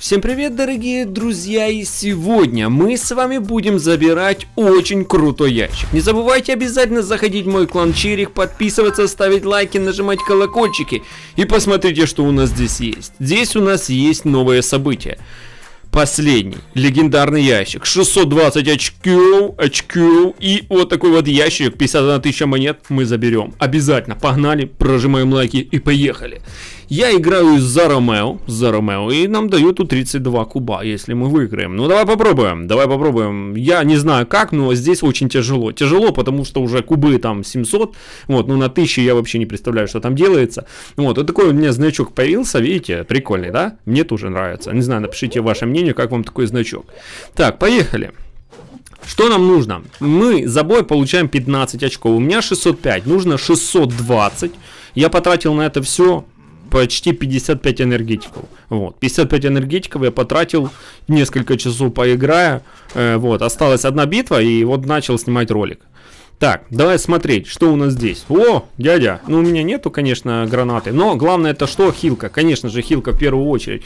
Всем привет, дорогие друзья, и сегодня мы с вами будем забирать очень крутой ящик. Не забывайте обязательно заходить в мой клан Черик, подписываться, ставить лайки, нажимать колокольчики и посмотрите, что у нас здесь есть. Здесь у нас есть новое событие. Последний, легендарный ящик, 620 очков, и вот такой вот ящик, 51 тысяча монет мы заберем. Обязательно, погнали, прожимаем лайки и поехали. Я играю за Ромео, и нам дают тут 32 куба, если мы выиграем. Ну, давай попробуем. Я не знаю как, но здесь очень тяжело. Тяжело, потому что уже кубы там 700, вот, ну, на 1000 я вообще не представляю, что там делается. Вот такой у меня значок появился, видите, прикольный, да? Мне тоже нравится. Не знаю, напишите ваше мнение, как вам такой значок. Так, поехали. Что нам нужно? Мы за бой получаем 15 очков, у меня 605, нужно 620. Я потратил на это все... почти 55 энергетиков. Вот, 55 энергетиков я потратил, несколько часов поиграя. Вот, осталась одна битва, и вот начал снимать ролик. Так, давай смотреть, что у нас здесь. О, дядя, ну у меня нету, конечно, гранаты, но главное это что? Хилка, конечно же, хилка в первую очередь.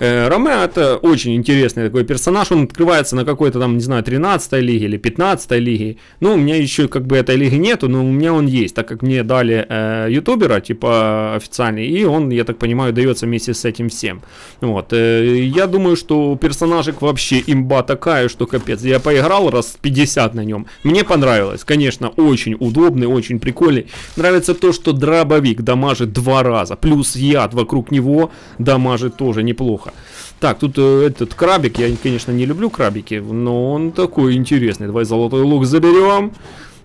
Ромео это очень интересный такой персонаж, он открывается на какой-то там, не знаю, 13-й лиге или 15-й лиге. Ну, у меня еще как бы этой лиги нету, но у меня он есть, так как мне дали ютубера, типа официальный, и он, я так понимаю, дается вместе с этим всем. Вот, я думаю, что персонажик вообще имба такая, что капец. Я поиграл раз 50 на нем, мне понравилось, конечно. Очень удобный, очень прикольный. Нравится то, что дробовик дамажит 2 раза, плюс яд вокруг него дамажит тоже неплохо. Так, тут этот крабик, я, конечно, не люблю крабики, но он такой интересный. Давай золотой лук заберем.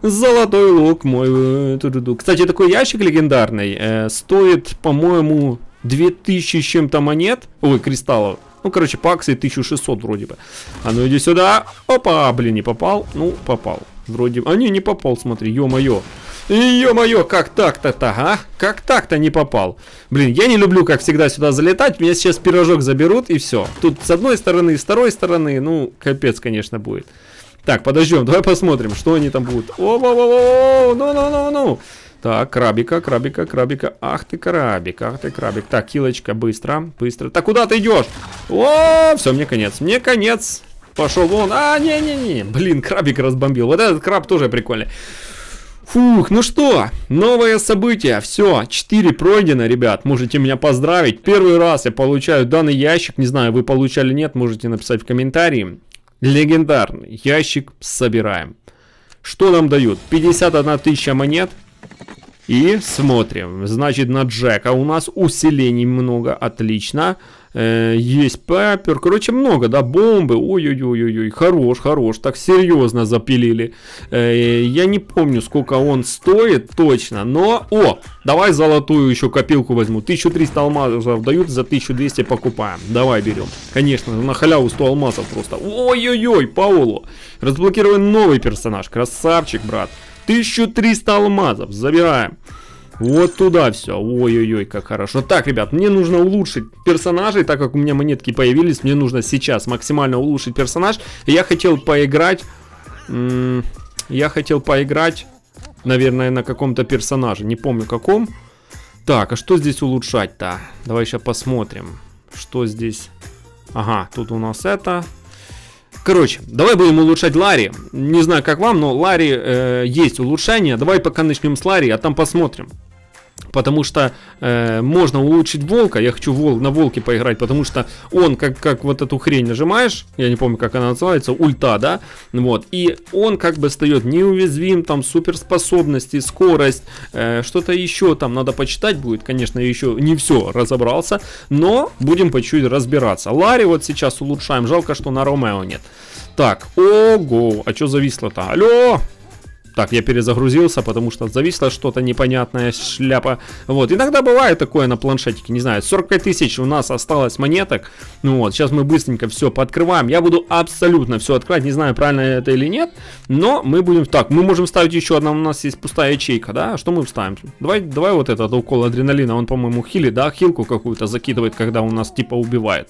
Золотой лук мой. Кстати, такой ящик легендарный стоит, по-моему, 2000 с чем-то монет. Ой, кристаллов. Ну, короче, паксы 1600 вроде бы. А ну иди сюда. Опа, блин, не попал. Ну, попал. Вроде... А не попал, смотри, ё-моё. Ё-моё, как так-то-то, а? Как так-то не попал? Блин, я не люблю, как всегда, сюда залетать. Меня сейчас пирожок заберут, и все. Тут с одной стороны, с второй стороны, ну, капец, конечно, будет. Так, подождем, давай посмотрим, что они там будут. О-во-во-во-во, ну-ну-ну-ну. Так, крабика. Ах ты крабик. Так, килочка, быстро. Так, куда ты идешь? О, все, мне конец. Пошел вон. А, не-не-не. Блин, крабик разбомбил. Вот этот краб тоже прикольный. Фух, ну что, новое событие. Все, 4 пройдено, ребят. Можете меня поздравить. Первый раз я получаю данный ящик. Не знаю, вы получали, нет. Можете написать в комментарии. Легендарный ящик собираем. Что нам дают? 51 тысяча монет. И смотрим. Значит, на Джека у нас усилений много. Отлично. Есть папер, короче, много, да, бомбы, ой-ой-ой-ой, хорош, так серьезно запилили. Я не помню, сколько он стоит точно, но, о, давай золотую еще копилку возьму, 1300 алмазов дают, за 1200 покупаем, давай берем, конечно, на халяву 100 алмазов просто, ой-ой-ой, Паоло, разблокирован новый персонаж, красавчик, брат, 1300 алмазов, забираем. Вот туда все. Ой-ой-ой, как хорошо. Так, ребят, мне нужно улучшить персонажей, так как у меня монетки появились, мне нужно сейчас максимально улучшить персонаж. Я хотел поиграть, наверное, на каком-то персонаже, не помню каком. Так, а что здесь улучшать-то? Давай сейчас посмотрим, что здесь. Ага, тут у нас это... Короче, давай будем улучшать Ларри. Не знаю, как вам, но Ларри есть улучшение. Давай пока начнем с Ларри, а там посмотрим. Потому что можно улучшить волка. Я хочу на волке поиграть, потому что он, как вот эту хрень нажимаешь, я не помню, как она называется, ульта, да? Вот, и он как бы встает неуязвим, там суперспособности, скорость, что-то еще там надо почитать будет. Конечно, еще не все разобрался, но будем по чуть-чуть разбираться. Ларри вот сейчас улучшаем, жалко, что на Ромео нет. Так, ого, а что зависло-то? Алло! Так, я перезагрузился, потому что зависло что-то непонятное, шляпа. Вот, иногда бывает такое на планшетике, не знаю. 45 тысяч у нас осталось монеток. Ну вот, сейчас мы быстренько все пооткрываем. Я буду абсолютно все открывать, не знаю, правильно это или нет. Но мы будем... Так, мы можем ставить еще одну, у нас есть пустая ячейка, да? Что мы вставим? Давай вот этот укол адреналина, он, по-моему, хилит, да? Хилку какую-то закидывает, когда у нас типа убивает.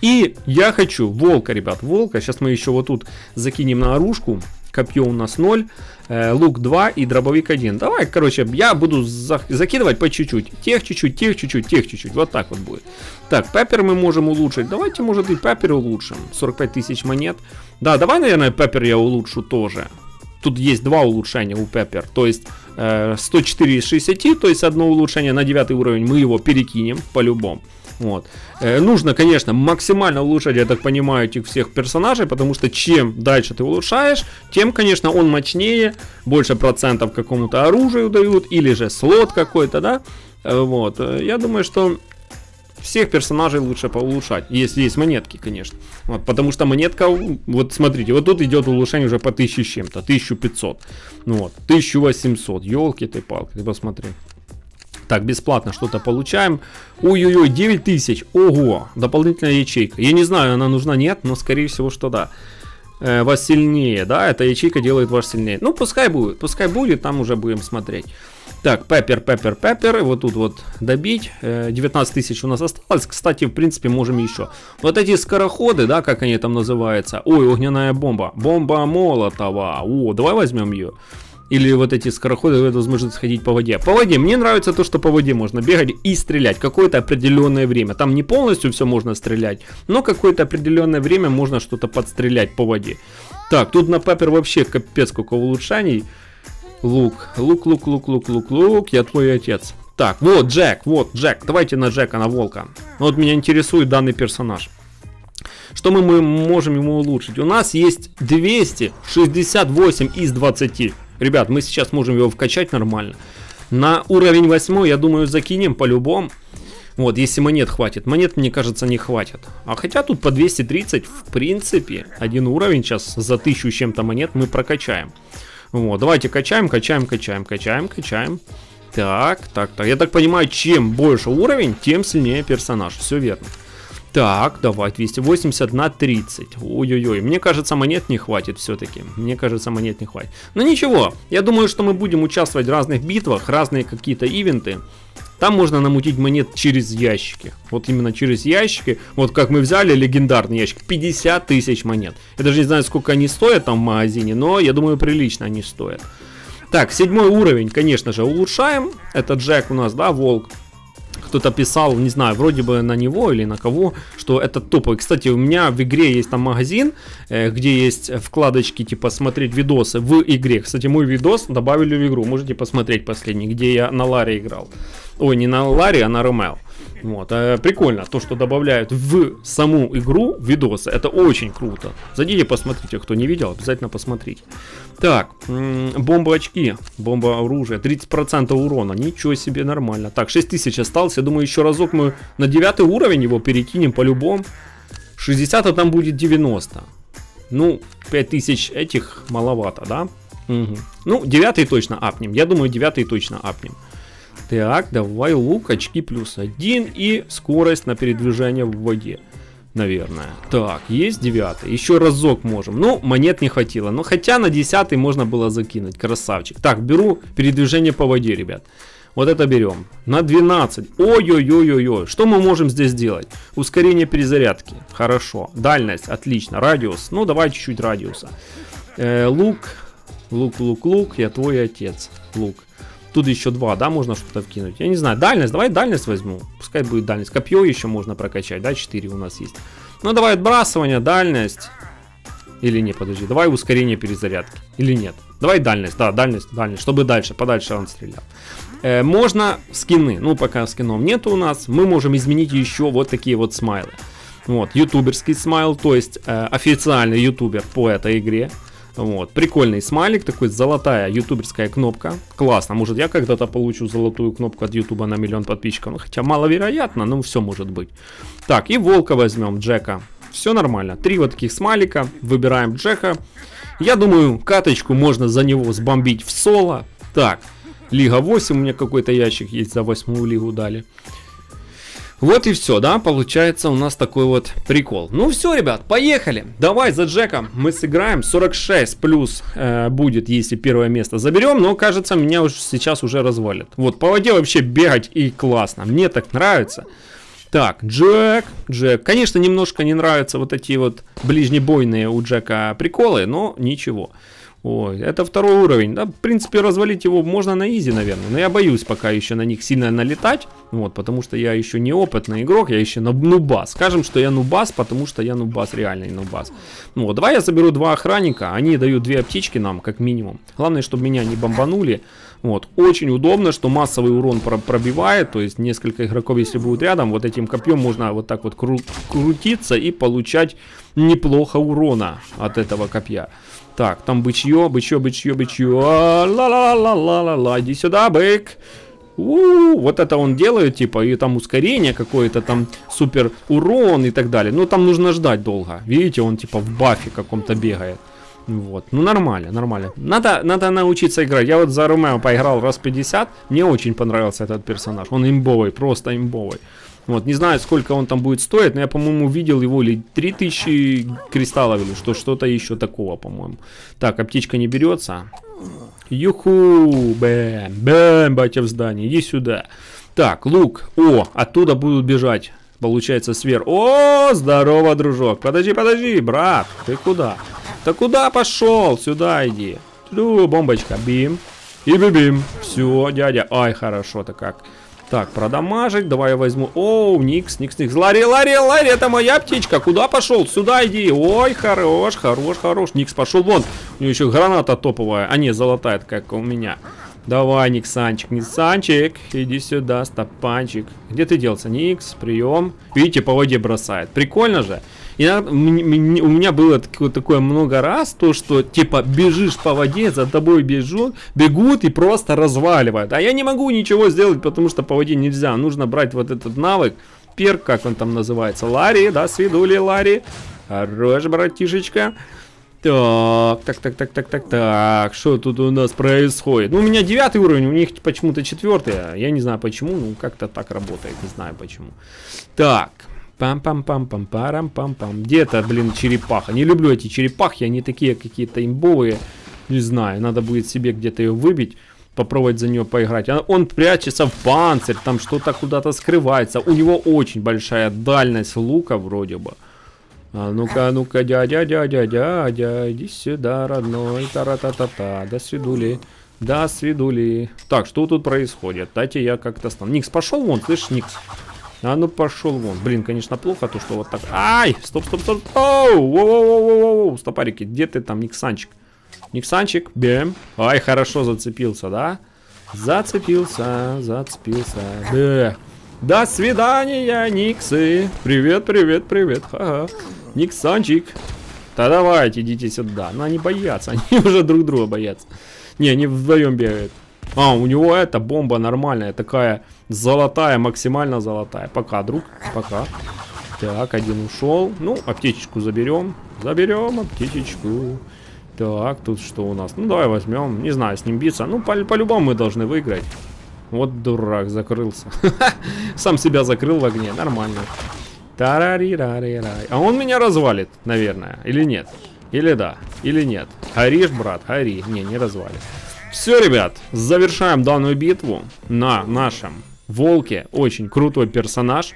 И я хочу волка, ребят, волка. Сейчас мы еще вот тут закинем на оружку. Копье у нас 0, лук 2 и дробовик 1. Давай, короче, я буду закидывать по чуть-чуть. Тех чуть-чуть, тех чуть-чуть, тех чуть-чуть. Вот так вот будет. Так, пеппер мы можем улучшить. Давайте, может, и пеппер улучшим. 45 тысяч монет. Да, давай, наверное, пеппер я улучшу тоже. Тут есть два улучшения у пеппер. То есть 104 из 60, то есть одно улучшение на 9 уровень. Мы его перекинем по-любому. Вот. Нужно, конечно, максимально улучшать, я так понимаю, этих всех персонажей, потому что чем дальше ты улучшаешь, тем, конечно, он мощнее, больше процентов какому-то оружию дают, или же слот какой-то, да? Вот. Я думаю, что всех персонажей лучше поулучшать, если есть монетки, конечно. Вот, потому что монетка, вот смотрите, вот тут идет улучшение уже по 1000 с чем-то, 1500, ну вот, 1800, елки ты палки, ты посмотри. Так, бесплатно что-то получаем. Ой-ой-ой, 9000. Ого, дополнительная ячейка. Я не знаю, она нужна, нет, но скорее всего, что да. Вас сильнее, да, эта ячейка делает вас сильнее. Ну, пускай будет, там уже будем смотреть. Так, пеппер, пеппер, пеппер. Вот тут вот добить. 19 тысяч у нас осталось. Кстати, в принципе, можем еще. Вот эти скороходы, да, как они там называются. Ой, огненная бомба. Бомба Молотова. О, давай возьмем ее. Или вот эти скороходы дают возможность ходить по воде. По воде. Мне нравится то, что по воде можно бегать и стрелять какое-то определенное время. Там не полностью все можно стрелять, но какое-то определенное время можно что-то подстрелять по воде. Так, тут на пеппер вообще капец сколько улучшений. Лук, лук, лук, лук, лук, лук, лук, я твой отец. Так, вот Джек, давайте на Джека, на волка. Вот меня интересует данный персонаж. Что мы можем ему улучшить? У нас есть 268 из 20. Ребят, мы сейчас можем его вкачать нормально. На уровень 8, я думаю, закинем по-любому. Вот, если монет хватит. Монет, мне кажется, не хватит. А хотя тут по 230, в принципе, один уровень сейчас за 1000 с чем-то монет мы прокачаем. Вот, давайте качаем, качаем, качаем, качаем, качаем. Так, так, так. Я так понимаю, чем больше уровень, тем сильнее персонаж. Все верно. Так, давай, 280 на 30. Ой-ой-ой, мне кажется, монет не хватит все-таки. Мне кажется, монет не хватит. Но ничего, я думаю, что мы будем участвовать в разных битвах, разные какие-то ивенты. Там можно намутить монет через ящики. Вот именно через ящики. Вот как мы взяли легендарный ящик. 50 тысяч монет. Я даже не знаю, сколько они стоят там в магазине, но я думаю, прилично они стоят. Так, 7 уровень, конечно же, улучшаем. Это Джек у нас, да, волк. Кто-то писал, не знаю, вроде бы на него или на кого, что это топовый. Кстати, у меня в игре есть там магазин, где есть вкладочки, типа смотреть видосы в игре. Кстати, мой видос добавили в игру, можете посмотреть последний, где я на Ларе играл. Ой, не на Ларе, а на Ромео. Вот, прикольно, то, что добавляют в саму игру видосы, это очень круто. Зайдите, посмотрите, кто не видел, обязательно посмотрите. Так, бомба очки, бомба оружия, 30% урона, ничего себе, нормально. Так, 6000 осталось, я думаю, еще разок мы на 9 уровень его перекинем по-любому. 60, а там будет 90. Ну, 5000 этих маловато, да? Угу. Ну, 9 точно апнем, я думаю, 9 точно апнем. Так, давай лук, очки +1 и скорость на передвижение в воде, наверное. Так, есть 9, еще разок можем. Ну, монет не хватило, но хотя на 10 можно было закинуть, красавчик. Так, беру передвижение по воде, ребят. Вот это берем. На 12. Ой-ой-ой-ой-ой. Что мы можем здесь делать? Ускорение перезарядки, хорошо. Дальность, отлично. Радиус, ну давай чуть-чуть радиуса. Лук, лук, лук, лук, я твой отец, лук. Тут еще 2, да, можно что-то вкинуть. Я не знаю, дальность, давай дальность возьму. Пускай будет дальность. Копье еще можно прокачать, да, 4 у нас есть. Ну, давай отбрасывание, дальность. Или не, подожди, давай ускорение перезарядки. Или нет. Давай дальность, да, дальность, дальность. Чтобы дальше, подальше он стрелял. Можно скины, ну, пока скинов нет у нас. Мы можем изменить еще вот такие вот смайлы. Вот, ютуберский смайл, то есть официальный ютубер по этой игре. Вот, прикольный смайлик, такой золотая ютуберская кнопка. Классно, может я когда-то получу золотую кнопку от ютуба на 1 000 000 подписчиков. Ну, хотя маловероятно, но все может быть. Так, и волка возьмем, Джека. Все нормально, 3 вот таких смайлика. Выбираем Джека. Я думаю, каточку можно за него сбомбить в соло. Так, лига 8, у меня какой-то ящик есть, за 8 лигу дали. Вот и все, да, получается у нас такой вот прикол. Ну все, ребят, поехали. Давай за Джека мы сыграем. 46 плюс будет, если первое место заберем. Но, кажется, меня уж сейчас уже развалит. Вот, по воде вообще бегать и классно. Мне так нравится. Так, Джек, Джек. Конечно, немножко не нравятся вот такие вот ближнебойные у Джека приколы, но ничего. Ой, это второй уровень. Да, в принципе, развалить его можно на изи, наверное. Но я боюсь пока еще на них сильно налетать. Вот, потому что я еще неопытный игрок, я еще нубас. Скажем, что я нубас, потому что я нубас, реальный нубас. Ну, вот, давай я заберу два охранника. Они дают две аптечки нам, как минимум. Главное, чтобы меня не бомбанули. Вот, очень удобно, что массовый урон пробивает, то есть несколько игроков, если будут рядом, вот этим копьем можно вот так вот крутиться и получать неплохо урона от этого копья. Так, там бычье, бычье, бычье, бычье, ла-ла-ла-ла-ла-ла, иди сюда, бык. Вот это он делает, типа, и там ускорение какое-то, там супер урон и так далее. Но там нужно ждать долго, видите, он типа в бафе каком-то бегает. Вот, ну нормально, нормально. Надо научиться играть. Я вот за Ромео поиграл раз 50. Мне очень понравился этот персонаж. Он имбовый, просто имбовый. Вот, не знаю, сколько он там будет стоить, но я, по-моему, видел его или 3000 кристаллов, или что-то еще такого, по-моему. Так, аптечка не берется. Юху, бэм, бэм, батя в здании, иди сюда. Так, лук, о, оттуда будут бежать. Получается, сверху. О, здорово, дружок. Подожди, подожди, брат, ты куда? Да куда пошел? Сюда иди. Ту, бомбочка. Бим. И бим-бим. Все, дядя. Ай, хорошо-то как. Так, продамажить. Давай я возьму. Оу, Никс, Никс, Никс. Ларри, Ларри, Ларри, это моя птичка. Куда пошел? Сюда иди. Ой, хорош, хорош, хорош. Никс пошел вон. У него еще граната топовая. А не, золотая, как у меня. Давай, Никсанчик, Никсанчик. Иди сюда, стопанчик. Где ты делся? Никс, прием. Видите, по воде бросает. Прикольно же. И у меня было такое много раз, то что типа бежишь по воде, за тобой бегут и просто разваливают. А я не могу ничего сделать, потому что по воде нельзя. Нужно брать вот этот навык, перк, как он там называется. Ларри, да, свидули, Ларри. Хорош, братишечка. Так, так, так, так, так, так, так, что тут у нас происходит? Ну, у меня 9 уровень, у них почему-то 4, я не знаю почему, ну, как-то так работает, не знаю почему. Так. Пам-пам-пам-пам-парам-пам-пам. Где-то, блин, черепаха. Не люблю эти черепахи, они такие какие-то имбовые. Не знаю, надо будет себе где-то ее выбить. Попробовать за нее поиграть. Он прячется в панцирь, там что-то куда-то скрывается. У него очень большая дальность лука вроде бы. А ну-ка, ну-ка, дядя, иди сюда, родной. Тара-та-та-та, до свидули. До свидули. Так, что тут происходит? Дайте я как-то стану. Никс, пошел вон, слышь, Никс. А ну пошел вон. Блин, конечно, плохо то, что вот так. Ай, стоп, стоп, стоп. Оу, стопарики, где ты там, Никсанчик? Никсанчик, бэм. Ай, хорошо зацепился, да? Зацепился, зацепился. Бэ. До свидания, Никсы. Привет, привет, привет. Ха-ха. Никсанчик. Да давайте, идите сюда. Но они боятся, они уже друг друга боятся. Не, они вдвоем бегают. А, у него эта бомба нормальная, такая золотая, максимально золотая. Пока, друг, пока. Так, один ушел. Ну, аптечку заберем. Заберем аптечку. Так, тут что у нас? Ну, давай возьмем. Не знаю, с ним биться. Ну, по-любому мы должны выиграть. Вот дурак, закрылся. Сам себя закрыл в огне, нормально. А он меня развалит, наверное, или нет? Или да, или нет. Горишь, брат, гори. Не, не развалит. Все, ребят, завершаем данную битву на нашем волке. Очень крутой персонаж.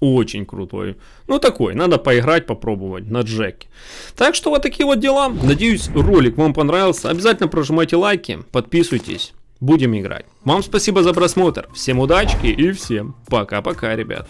Очень крутой. Ну, такой, надо поиграть, попробовать на Джеке. Так что вот такие вот дела. Надеюсь, ролик вам понравился. Обязательно прожимайте лайки, подписывайтесь. Будем играть. Вам спасибо за просмотр. Всем удачки и всем пока-пока, ребят.